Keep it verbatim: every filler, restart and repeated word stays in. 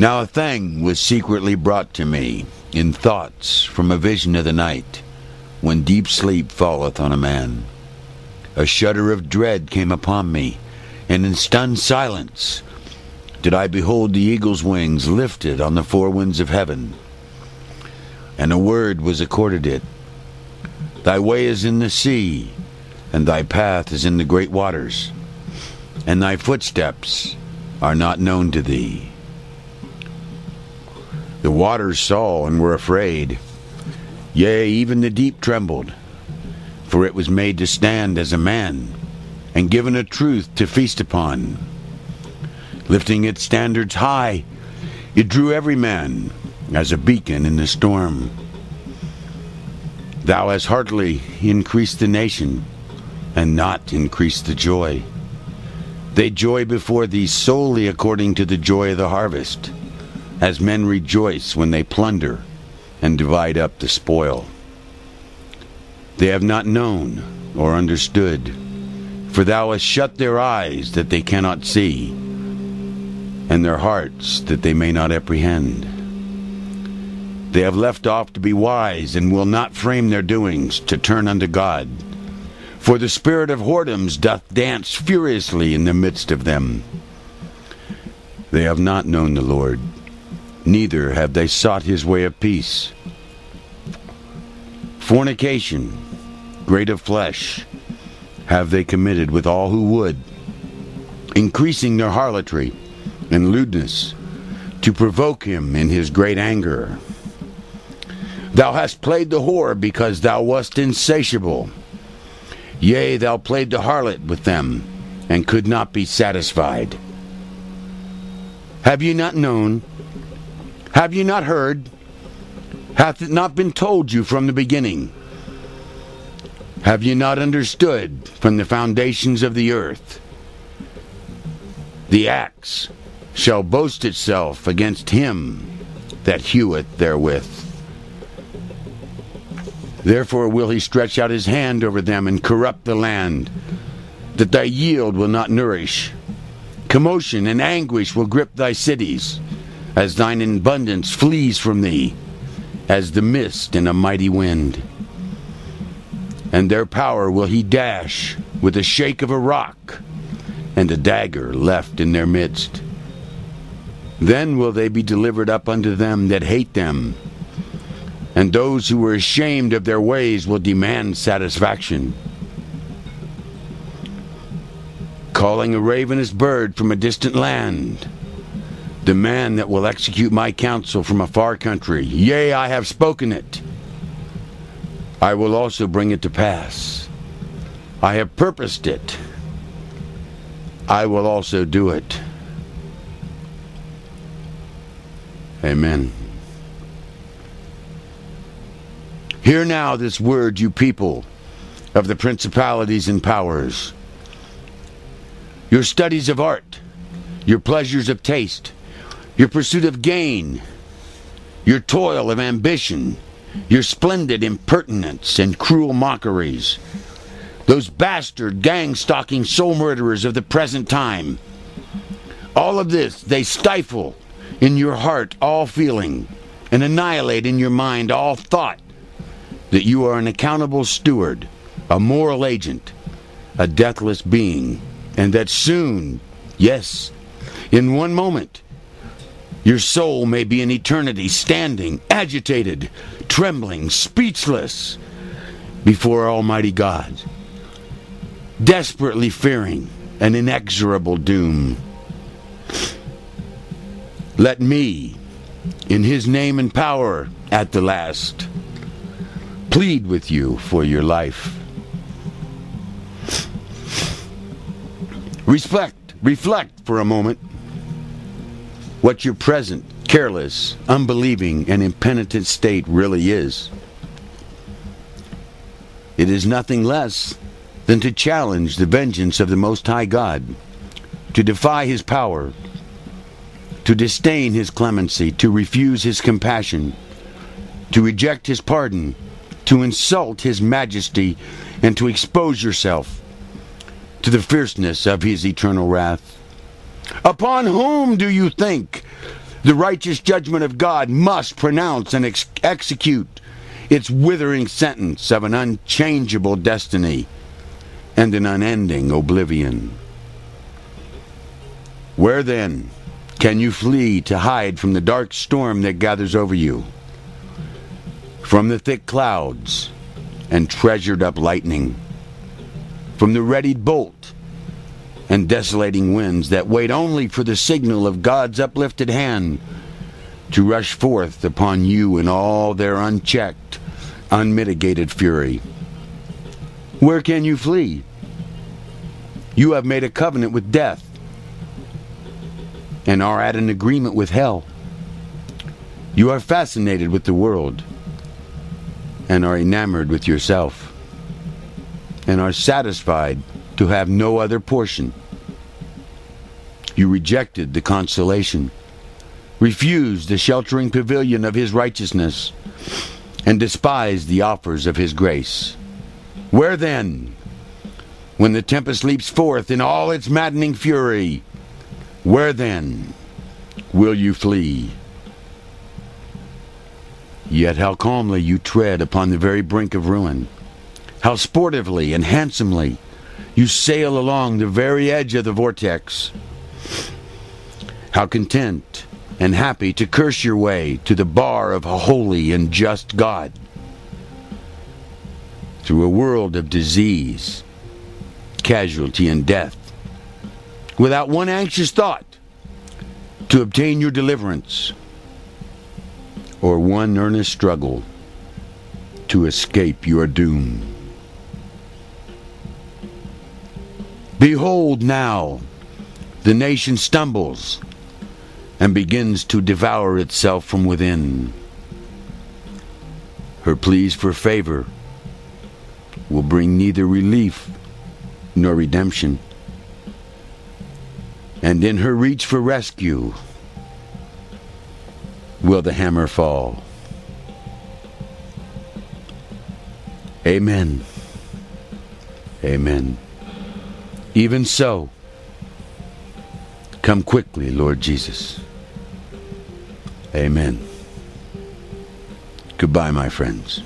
Now a thing was secretly brought to me in thoughts from a vision of the night, when deep sleep falleth on a man. A shudder of dread came upon me, and in stunned silence did I behold the eagle's wings lifted on the four winds of heaven. And a word was accorded it: Thy way is in the sea, and thy path is in the great waters, and thy footsteps are not known to thee. The waters saw and were afraid, yea, even the deep trembled, for it was made to stand as a man, and given a truth to feast upon. Lifting its standards high, it drew every man as a beacon in the storm. Thou hast heartily increased the nation, and not increased the joy. They joy before thee solely according to the joy of the harvest, as men rejoice when they plunder and divide up the spoil. They have not known or understood, for thou hast shut their eyes that they cannot see, and their hearts that they may not apprehend. They have left off to be wise, and will not frame their doings to turn unto God. For the spirit of whoredoms doth dance furiously in the midst of them. They have not known the Lord, neither have they sought his way of peace. Fornication, great of flesh, have they committed with all who would, increasing their harlotry and lewdness, to provoke him in his great anger. Thou hast played the whore because thou wast insatiable. Yea, thou played the harlot with them, and could not be satisfied. Have ye not known? Have ye not heard? Hath it not been told you from the beginning? Have ye not understood from the foundations of the earth? The axe shall boast itself against him that heweth therewith. Therefore will he stretch out his hand over them, and corrupt the land, that thy yield will not nourish. Commotion and anguish will grip thy cities, as thine abundance flees from thee, as the mist in a mighty wind. And their power will he dash with a shake of a rock, and a dagger left in their midst. Then will they be delivered up unto them that hate them, and those who were ashamed of their ways will demand satisfaction. Calling a ravenous bird from a distant land, the man that will execute my counsel from a far country, yea, I have spoken it, I will also bring it to pass. I have purposed it, I will also do it. Amen. Hear now this word, you people of the principalities and powers. Your studies of art, your pleasures of taste, your pursuit of gain, your toil of ambition, your splendid impertinence and cruel mockeries, those bastard gang-stalking soul murderers of the present time, all of this they stifle in your heart all feeling, and annihilate in your mind all thought, that you are an accountable steward, a moral agent, a deathless being, and that soon, yes, in one moment, your soul may be in eternity, standing, agitated, trembling, speechless, before Almighty God, desperately fearing an inexorable doom. Let me, in his name and power, at the last, plead with you for your life. Reflect, reflect for a moment what your present, careless, unbelieving, and impenitent state really is. It is nothing less than to challenge the vengeance of the Most High God, to defy His power, to disdain His clemency, to refuse His compassion, to reject His pardon, to insult His majesty, and to expose yourself to the fierceness of His eternal wrath. Upon whom do you think The righteous judgment of God must pronounce and ex execute its withering sentence of an unchangeable destiny and an unending oblivion. Where then can you flee to hide from the dark storm that gathers over you, from the thick clouds and treasured up lightning, from the readied bolt and desolating winds that wait only for the signal of God's uplifted hand to rush forth upon you in all their unchecked, unmitigated fury? Where can you flee? You have made a covenant with death and are at an agreement with hell. You are fascinated with the world and are enamored with yourself and are satisfied to have no other portion. You rejected the consolation, refused the sheltering pavilion of his righteousness, and despised the offers of his grace. Where then, when the tempest leaps forth in all its maddening fury, where then will you flee? Yet how calmly you tread upon the very brink of ruin, how sportively and handsomely you sail along the very edge of the vortex. How content and happy to curse your way to the bar of a holy and just God. Through a world of disease, casualty, and death, without one anxious thought to obtain your deliverance, or one earnest struggle to escape your doom. Behold now, the nation stumbles and begins to devour itself from within. Her pleas for favor will bring neither relief nor redemption. And in her reach for rescue will the hammer fall. Amen. Amen. Even so, come quickly, Lord Jesus. Amen. Goodbye, my friends.